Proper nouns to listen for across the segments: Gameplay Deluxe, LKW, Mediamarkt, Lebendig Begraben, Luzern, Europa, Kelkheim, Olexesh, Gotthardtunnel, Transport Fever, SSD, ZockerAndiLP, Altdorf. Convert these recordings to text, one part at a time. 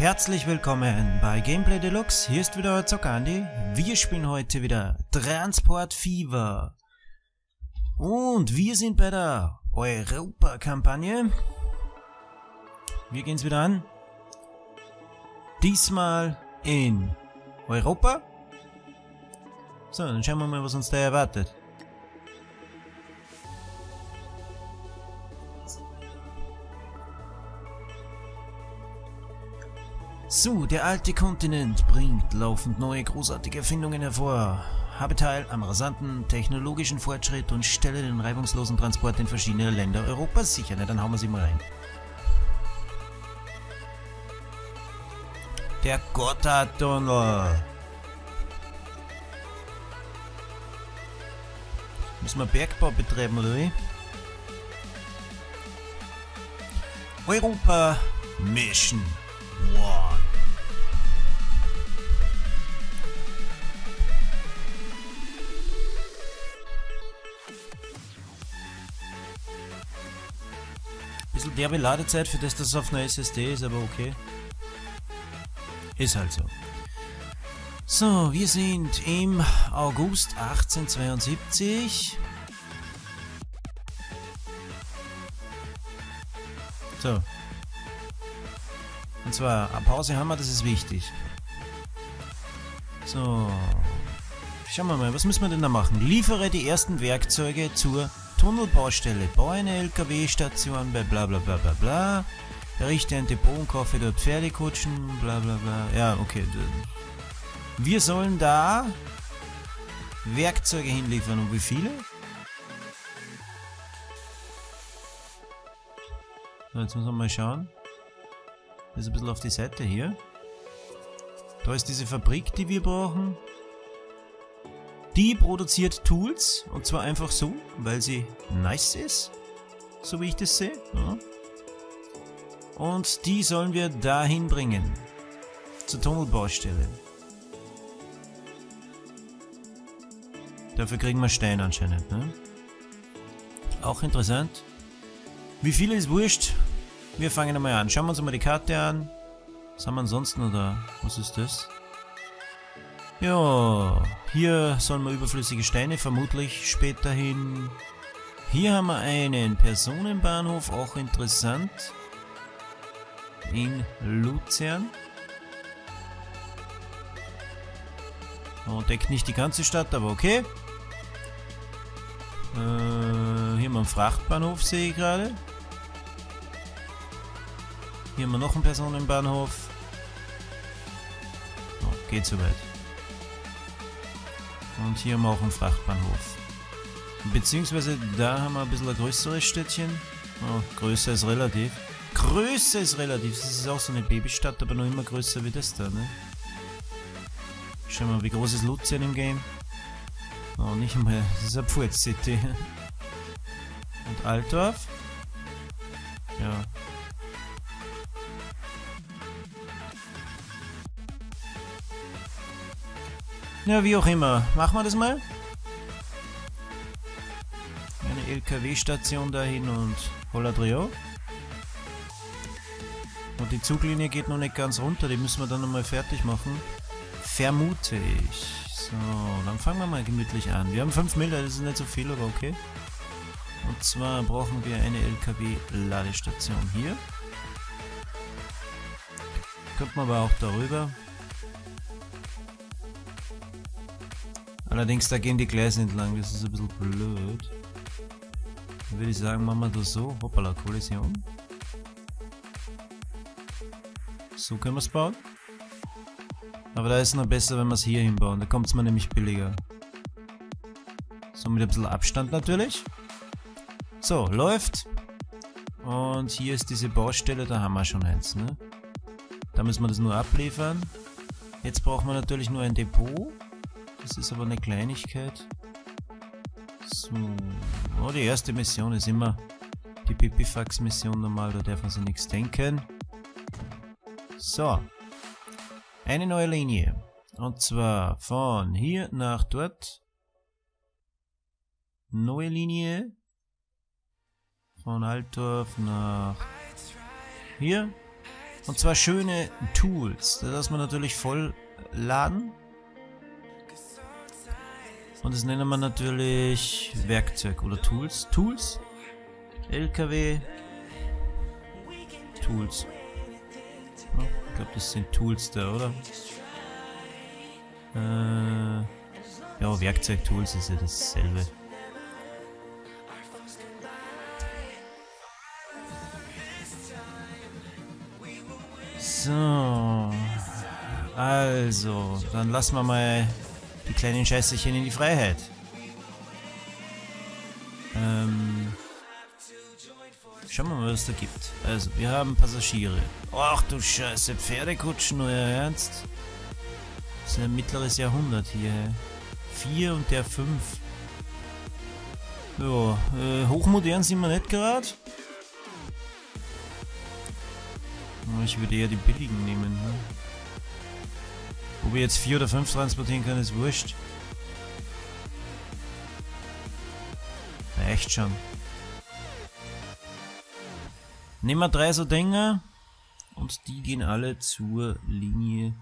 Herzlich willkommen bei Gameplay Deluxe, hier ist wieder euer ZockerAndi. Wir spielen heute wieder Transport Fever. Und wir sind bei der Europa-Kampagne. Wir gehen es wieder an. Diesmal in Europa. So, dann schauen wir mal, was uns da erwartet. So, der alte Kontinent bringt laufend neue großartige Erfindungen hervor. Habe teil am rasanten technologischen Fortschritt und stelle den reibungslosen Transport in verschiedene Länder Europas sicher. Ne, dann hauen wir sie mal rein. Der Gotthardtunnel. Müssen wir Bergbau betreiben, oder wie? Europa Mission. Wow. Bisschen derbe Ladezeit, für das das auf einer SSD ist, aber okay. Ist halt so. So, wir sind im August 1872. So. Und zwar, eine Pause haben wir, das ist wichtig. So, schauen wir mal, was müssen wir denn da machen? Liefere die ersten Werkzeuge zur Tunnelbaustelle. Baue eine LKW-Station bei bla bla bla bla bla. Errichte ein Depot und kaufe dort Pferdekutschen, bla bla bla. Ja, okay. Wir sollen da Werkzeuge hinliefern. Und wie viele? So, jetzt müssen wir mal schauen. Das ist ein bisschen auf die Seite hier. Da ist diese Fabrik, die wir brauchen. Die produziert Tools. Und zwar einfach so, weil sie nice ist. So wie ich das sehe. Ja. Und die sollen wir dahin bringen. Zur Tunnelbaustelle. Dafür kriegen wir Stein anscheinend. Ne? Auch interessant. Wie viele ist wurscht? Wir fangen einmal an. Schauen wir uns einmal die Karte an. Was haben wir ansonsten oder was ist das? Ja, hier sollen wir überflüssige Steine, vermutlich später hin. Hier haben wir einen Personenbahnhof, auch interessant. In Luzern. Oh, deckt nicht die ganze Stadt, aber okay. Hier haben wir einen Frachtbahnhof, sehe ich gerade. Hier haben wir noch einen Personenbahnhof. Oh, geht soweit. Und hier haben wir auch einen Frachtbahnhof. Beziehungsweise da haben wir ein bisschen ein größeres Städtchen. Oh, größer ist relativ. Größer ist relativ. Das ist auch so eine Babystadt, aber noch immer größer wie das da, ne? Schauen wir mal, wie groß ist Luzern im Game? Oh, nicht mal. Das ist eine Pfurz-City. Und Altdorf? Ja. Ja, wie auch immer. Machen wir das mal. Eine LKW-Station dahin und Holadrio. Und die Zuglinie geht noch nicht ganz runter. Die müssen wir dann nochmal fertig machen. Vermute ich. So, dann fangen wir mal gemütlich an. Wir haben 5 Miller, das ist nicht so viel, aber okay. Und zwar brauchen wir eine LKW-Ladestation hier. Könnten wir aber auch darüber. Allerdings, da gehen die Gleise entlang, das ist ein bisschen blöd. Dann würde ich sagen, machen wir das so. Hoppala, Kollision. So können wir es bauen. Aber da ist es noch besser, wenn wir es hier hinbauen. Da kommt es mir nämlich billiger. So mit ein bisschen Abstand natürlich. So, läuft. Und hier ist diese Baustelle, da haben wir schon eins, ne? Da müssen wir das nur abliefern. Jetzt brauchen wir natürlich nur ein Depot. Das ist aber eine Kleinigkeit. So. Oh, die erste Mission ist immer die Pipifax-Mission normal, da darf man sich nichts denken. So. Eine neue Linie. Und zwar von hier nach dort. Neue Linie. Von Altdorf nach hier. Und zwar schöne Tools. Das lassen wir natürlich voll laden. Und das nennen wir natürlich Werkzeug oder Tools. Tools. LKW. Tools. Oh, ich glaube, das sind Tools da, oder? Ja, Werkzeug, Tools ist ja dasselbe. So. Also, dann lassen wir mal die kleinen Scheißerchen in die Freiheit. Schauen wir mal, was es da gibt. Also, wir haben Passagiere. Ach du Scheiße, Pferdekutschen, euer Ernst? Das ist ein mittleres Jahrhundert hier. 4 und der 5. Ja, hochmodern sind wir nicht gerade. Ich würde eher die billigen nehmen. Ne? Ob ich jetzt 4 oder 5 transportieren kann, ist wurscht. Reicht schon. Nehmen wir 3 so Dinger. Und die gehen alle zur Linie.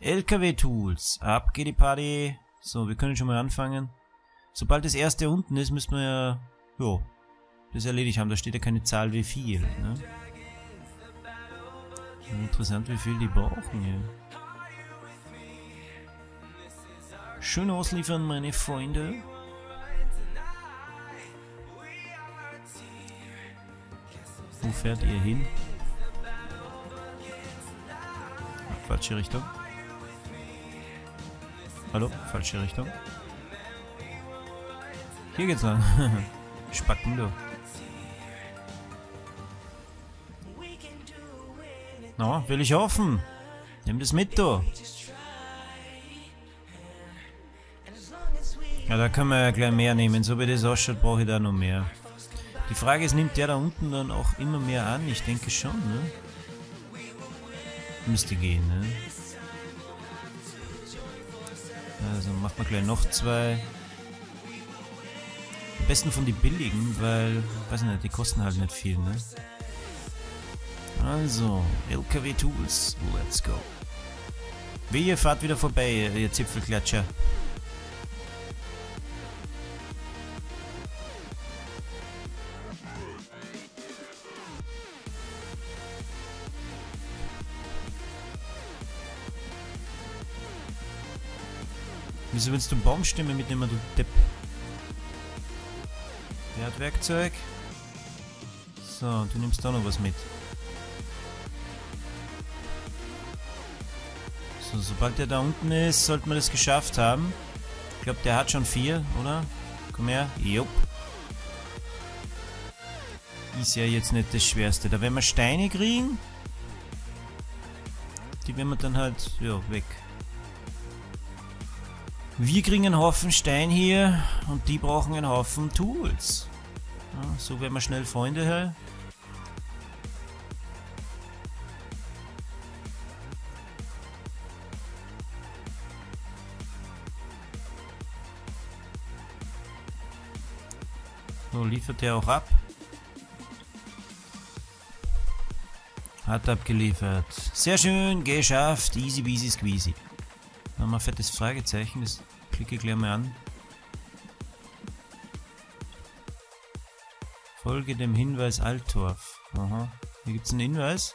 LKW-Tools. Ab geht die Party. So, wir können schon mal anfangen. Sobald das erste unten ist, müssen wir ja... Jo, das erledigt haben. Da steht ja keine Zahl wie viel. Ne? Interessant, wie viel die brauchen hier. Schön ausliefern, meine Freunde. Wo fährt ihr hin? Falsche Richtung. Hallo? Falsche Richtung. Hier geht's lang. Spacken du. Na, will ich hoffen. Nimm das mit, du. Ja, da können wir ja gleich mehr nehmen. So wie das ausschaut, brauche ich da noch mehr. Die Frage ist, nimmt der da unten dann auch immer mehr an? Ich denke schon, ne? Müsste gehen, ne? Also macht man gleich noch 2. Am besten von den billigen, weil, weiß nicht, die kosten halt nicht viel, ne? Also, LKW Tools, let's go. Wie, ihr fahrt wieder vorbei, ihr Zipfelklatscher. Wieso willst du Baumstämme mitnehmen, du Depp? Der hat Werkzeug. So, du nimmst da noch was mit. So, sobald der da unten ist, sollten wir das geschafft haben. Ich glaube, der hat schon 4, oder? Komm her. Jupp. Ist ja jetzt nicht das Schwerste. Da werden wir Steine kriegen. Die werden wir dann halt, ja, weg. Wir kriegen einen Haufen Stein hier und die brauchen einen Haufen Tools. Ja, so werden wir schnell Freunde her. So, liefert der auch ab. Hat abgeliefert. Sehr schön, geschafft. Easy, easy, squeezy. Da haben wir ein fettes Fragezeichen, das klicke ich gleich mal an. Folge dem Hinweis Altdorf. Aha, hier gibt es einen Hinweis.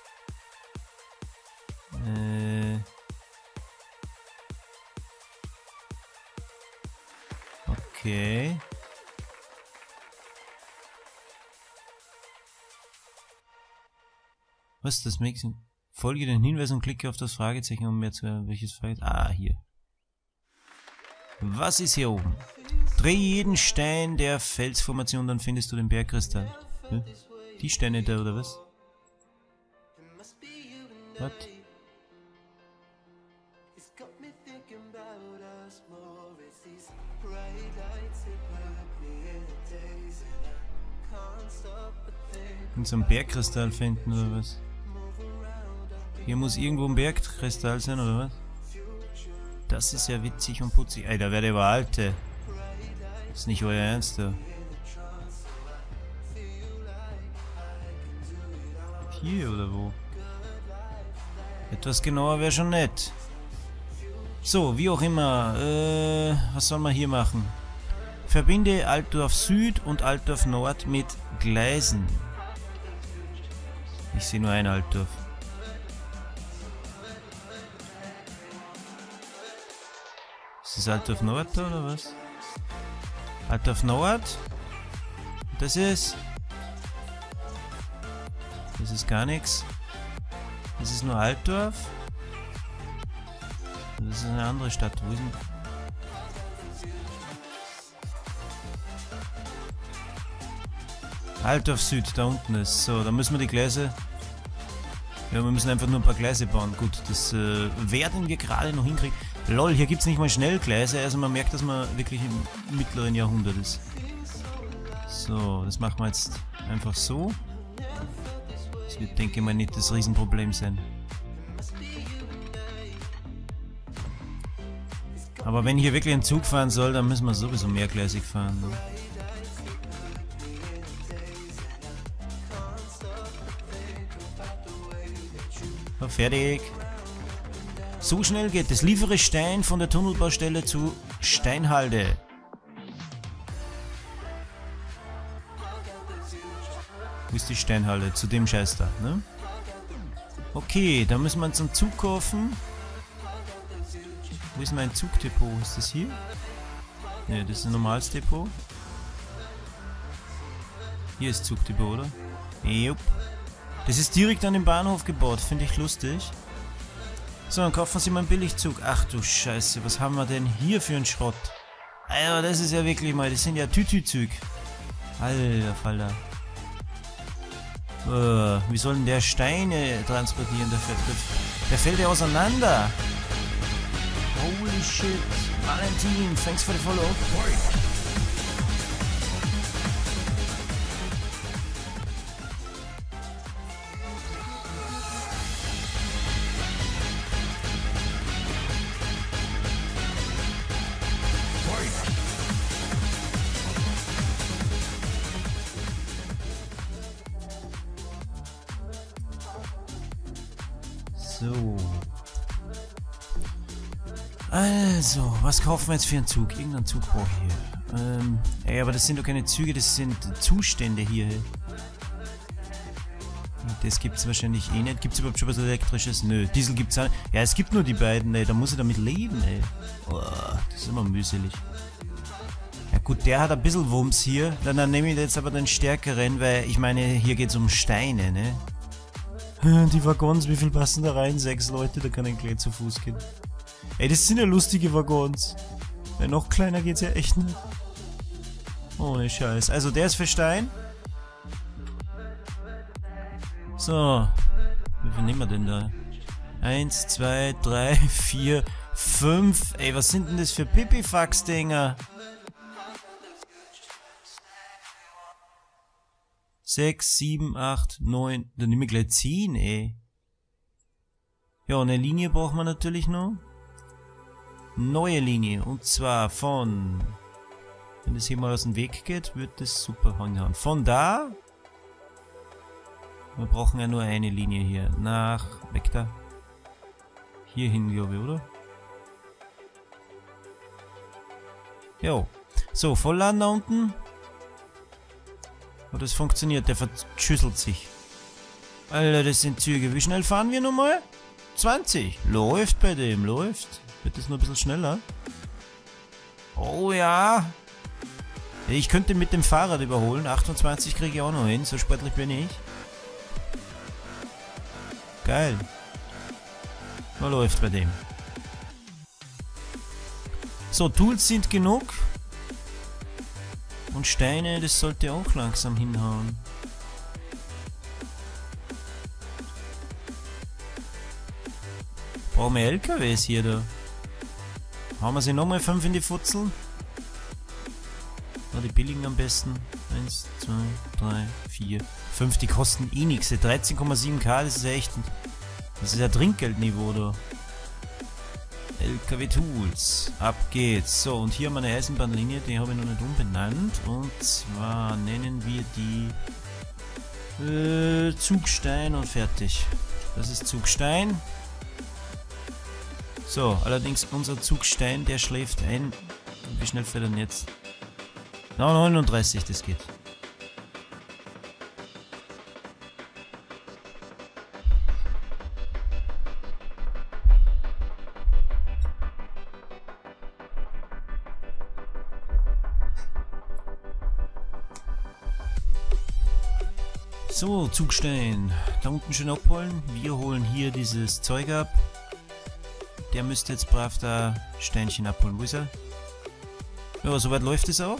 Okay. Was ist das Mixing? Folge den Hinweis und klicke auf das Fragezeichen, um mehr zu hören, welches Fragezeichen... Ah, hier. Was ist hier oben? Dreh jeden Stein der Felsformation, dann findest du den Bergkristall. Hm? Die Steine da, oder was? Was? Und so einen Bergkristall finden, oder was? Hier muss irgendwo ein Bergkristall sein, oder was? Das ist ja witzig und putzig. Ey, da werde ich aber alte. Ist nicht euer Ernst, da. Hier, oder wo? Etwas genauer wäre schon nett. So, wie auch immer. Was soll man hier machen? Verbinde Altdorf Süd und Altdorf Nord mit Gleisen. Ich sehe nur ein Altdorf. Ist das Altdorf Nord oder was? Altdorf Nord. Das ist... das ist gar nichts. Das ist nur Altdorf. Das ist eine andere Stadt. Wo ist denn? Altdorf Süd, da unten ist. So, da müssen wir die Gleise... ja, wir müssen einfach nur ein paar Gleise bauen. Gut, das werden wir gerade noch hinkriegen. Lol, hier gibt es nicht mal Schnellgleise. Also man merkt, dass man wirklich im mittleren Jahrhundert ist. So, das machen wir jetzt einfach so. Das wird, denke ich mal, nicht das Riesenproblem sein. Aber wenn hier wirklich ein Zug fahren soll, dann müssen wir sowieso mehrgleisig fahren. Ne? So, fertig. So schnell geht es. Liefere Stein von der Tunnelbaustelle zu Steinhalde. Wo ist die Steinhalde? Zu dem Scheiß da, ne? Okay, da müssen wir uns einen Zug kaufen. Wo ist mein Zugdepot? Ist das hier? Ne, das ist ein normales Depot. Hier ist Zugdepot, oder? Jupp. Das ist direkt an dem Bahnhof gebaut, finde ich lustig. So, dann kaufen Sie mal einen Billigzug. Ach du Scheiße, was haben wir denn hier für einen Schrott? Alter, das ist ja wirklich mal, das sind ja Tütü-Züge. Alter, Falter. Wie soll denn der Steine transportieren? Der fällt ja auseinander. Holy shit. Valentin, thanks for the follow. So. Also, was kaufen wir jetzt für einen Zug? Irgendeinen Zug brauche ich hier. Ey, aber das sind doch keine Züge, das sind Zustände hier. Das gibt es wahrscheinlich eh nicht. Gibt es überhaupt schon was Elektrisches? Nö, Diesel gibt es auch nicht. Ja, es gibt nur die beiden, ey. Da muss ich damit leben, ey. Oh, das ist immer mühselig. Ja gut, der hat ein bisschen Wumms hier. Dann nehme ich jetzt aber den stärkeren, weil ich meine, hier geht es um Steine, ne? Die Waggons, wie viel passen da rein? 6 Leute, da kann ich gleich zu Fuß gehen. Ey, das sind ja lustige Waggons. Ja, noch kleiner geht's ja echt nicht. Ohne Scheiß. Also, der ist für Stein. So. Wie viel nehmen wir denn da? 1, 2, 3, 4, 5. Ey, was sind denn das für Pipifax-Dinger? 6, 7, 8, 9. Dann nehmen wir gleich 10, ey. Ja, eine Linie braucht man natürlich noch. Neue Linie. Und zwar von... wenn das hier mal aus dem Weg geht, wird das super hinhauen. Von da... wir brauchen ja nur eine Linie hier. Nach... weg da. Hier hin, glaube ich, oder? Jo. So, vollladen da unten. Oh, das funktioniert. Der verschüsselt sich. Alter, das sind Züge. Wie schnell fahren wir nochmal? 20. Läuft bei dem, läuft. Wird das nur ein bisschen schneller? Oh ja. Ich könnte mit dem Fahrrad überholen. 28 kriege ich auch noch hin. So sportlich bin ich. Geil. Na, läuft bei dem. So, Tools sind genug. Und Steine, das sollte auch langsam hinhauen. Brauchen wir LKWs hier da? Haben wir sie nochmal 5 in die Futzeln? Die billigen am besten. 1, 2, 3, 4, 5. Die kosten eh nichts. 13,7k, das ist ja echt... das ist ja Trinkgeldniveau da. LKW-Tools. Ab geht's. So, und hier haben wir eine Eisenbahnlinie, die habe ich noch nicht umbenannt. Und zwar nennen wir die Zugstein und fertig. Das ist Zugstein. So, allerdings unser Zug Stein, der schläft ein. Wie schnell fährt er denn jetzt? Na, 39, das geht. So, Zugstein. Da unten schön abholen. Wir holen hier dieses Zeug ab. Der müsste jetzt brav da Steinchen abholen. Wo ist er? Ja, soweit läuft es auch.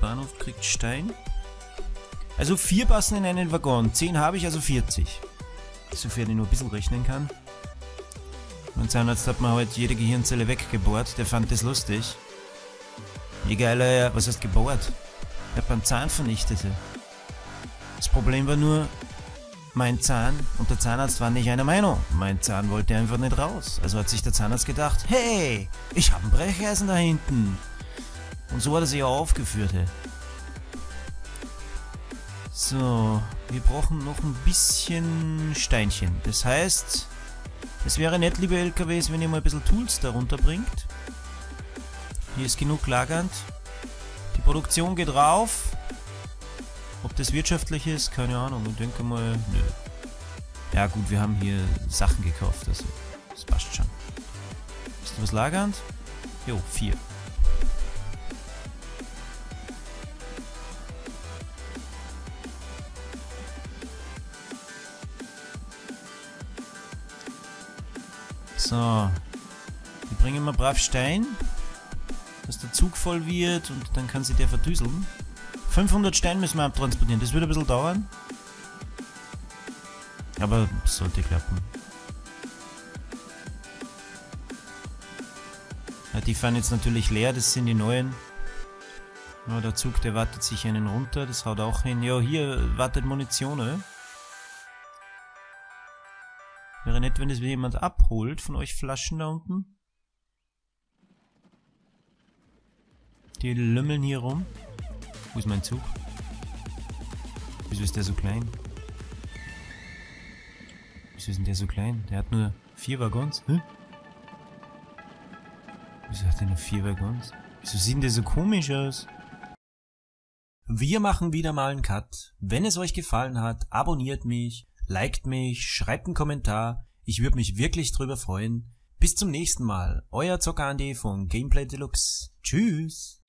Bahnhof kriegt Stein. Also 4 passen in einen Waggon. 10 habe ich, also 40. Sofern ich nur ein bisschen rechnen kann. Mein Zahnarzt hat mir heute jede Gehirnzelle weggebohrt. Der fand das lustig. Egal, was heißt gebohrt? Er hat meinen Zahn vernichtet. Das Problem war nur, mein Zahn und der Zahnarzt waren nicht einer Meinung. Mein Zahn wollte einfach nicht raus. Also hat sich der Zahnarzt gedacht, hey, ich habe ein Brecheisen da hinten. Und so hat er sich auch aufgeführt. Hey. So, wir brauchen noch ein bisschen Steinchen. Das heißt, es wäre nett, liebe LKWs, wenn ihr mal ein bisschen Tools darunter bringt. Hier ist genug lagernd. Die Produktion geht rauf. Ob das wirtschaftlich ist, keine Ahnung. Ich denke mal, nö. Ja gut, wir haben hier Sachen gekauft, also das passt schon. Ist da was lagernd? Jo, 4. So. Wir bringen mal brav Stein, dass der Zug voll wird und dann kann sich der verdüseln. 500 Steine müssen wir abtransportieren, das wird ein bisschen dauern. Aber sollte klappen. Ja, die fahren jetzt natürlich leer, das sind die neuen. Ja, der Zug, der wartet sich einen runter, das haut auch hin. Ja, hier wartet Munition, ey. Wäre nett, wenn das jemand abholt von euch Flaschen da unten. Die lümmeln hier rum. Wo ist mein Zug? Wieso ist der so klein? Wieso ist denn der so klein? Der hat nur 4 Waggons. Hä? Wieso hat der nur 4 Waggons? Wieso sieht denn der so komisch aus? Wir machen wieder mal einen Cut. Wenn es euch gefallen hat, abonniert mich, liked mich, schreibt einen Kommentar. Ich würde mich wirklich drüber freuen. Bis zum nächsten Mal. Euer ZockerAndi von Gameplay Deluxe. Tschüss!